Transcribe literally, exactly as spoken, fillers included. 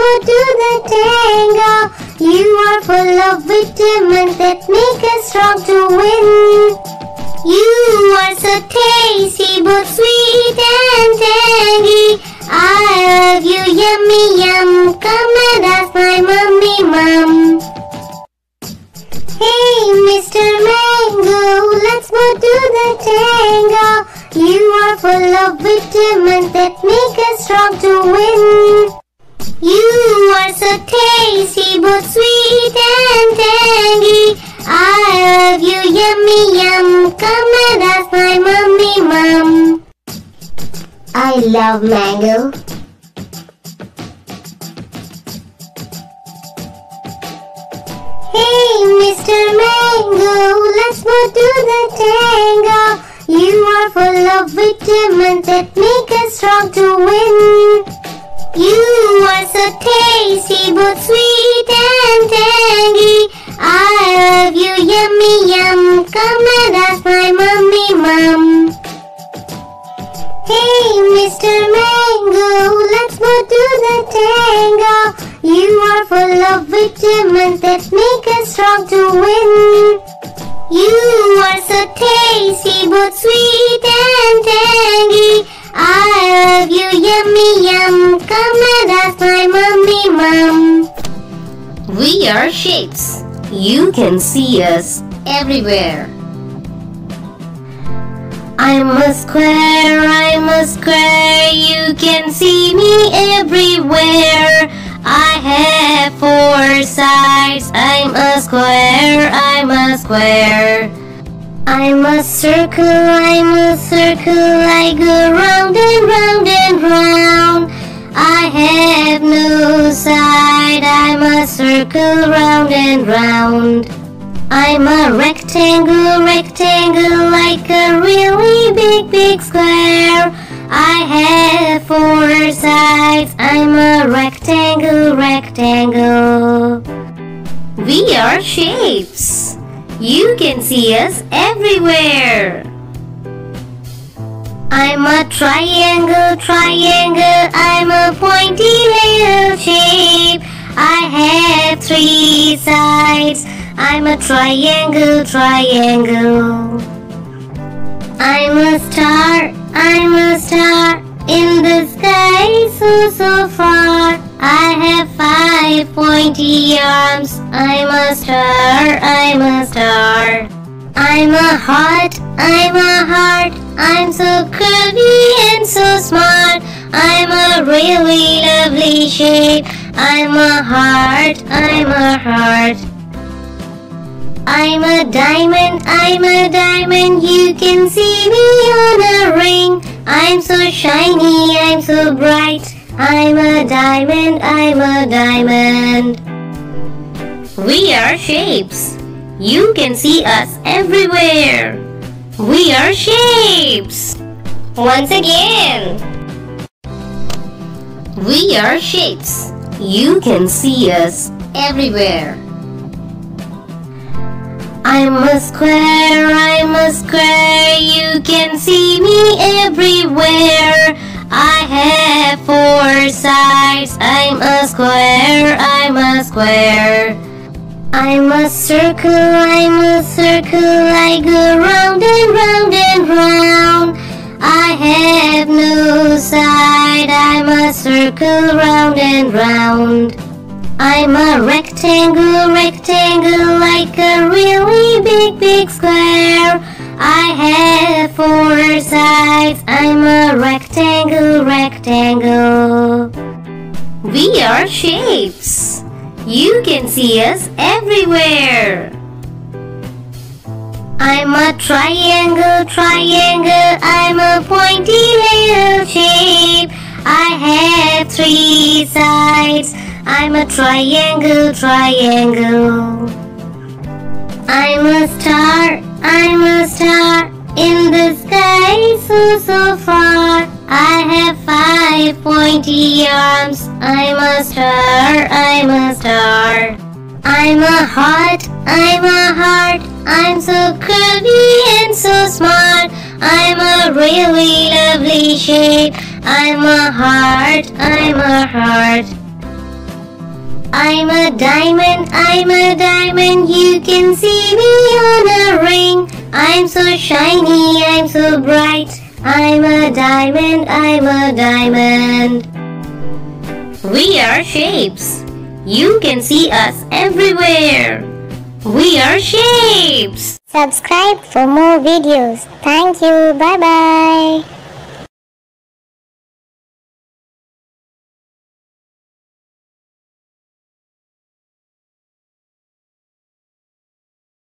go to the tango. You are full of vitamins that make us strong to win. You are so tasty, both sweet and tangy. I love you, yummy yum. Come and ask my mummy mum. Hey Mister Mango, let's go to the tango. You are full of vitamins that make us strong to win. You are so tasty, both sweet and tangy. I love you, yummy yum. Come and ask my mummy mum. I love mango. Hey Mister Mango, let's go to the tango. You are full of vitamins that make us strong to win. You are so tasty, both sweet and tangy. I love you, yummy yum. Come and ask my mummy mum. Hey Mister Mango, let's go to the tango. You are full of vitamins that make us strong to win. You are so tasty, both sweet and tangy. I love you, yummy yum. Come and ask my mummy mum. We are shapes. You can see us everywhere. I'm a square, I'm a square. You can see me everywhere. I have four sides. I'm a square, I'm a square. I'm a circle, I'm a circle, I go round and round and round. I have no side, I'm a circle, round and round. I'm a rectangle, rectangle, like a really big, big square. I have four sides, I'm a rectangle, rectangle. We are shapes. You can see us everywhere. I'm a triangle, triangle, I'm a pointy little shape. I have three sides. I'm a triangle, triangle. I'm a star, I'm a star, in the sky so, so far. I have five pointy arms. I'm a star, I'm a star. I'm a heart, I'm a heart, I'm so curvy and so smart. I'm a really lovely shape. I'm a heart, I'm a heart. I'm a diamond, I'm a diamond, you can see me on a ring. I'm so shiny, I'm so bright. I'm a diamond, I'm a diamond. We are shapes. You can see us everywhere. We are shapes. Once again. We are shapes. You can see us everywhere. I'm a square, I'm a square. You can see me everywhere. I have four sides. I'm a square, I'm a square. I'm a circle, I'm a circle, I go round and round and round. I have no side. I'm a circle, round and round. I'm a rectangle, rectangle, like a really big, big square. I have four sides. I'm a rectangle, rectangle. We are shapes. You can see us everywhere. I'm a triangle, triangle. I'm a pointy little shape. I have three sides. I'm a triangle, triangle. I'm a star. I'm a star, in the sky so, so far. I have five pointy arms. I'm a star, I'm a star. I'm a heart, I'm a heart, I'm so curvy and so smart. I'm a really lovely shape. I'm a heart, I'm a heart. I'm a diamond, I'm a diamond, you can see me on a ring. I'm so shiny, I'm so bright, I'm a diamond, I'm a diamond. We are shapes. You can see us everywhere. We are shapes. Subscribe for more videos. Thank you. Bye-bye.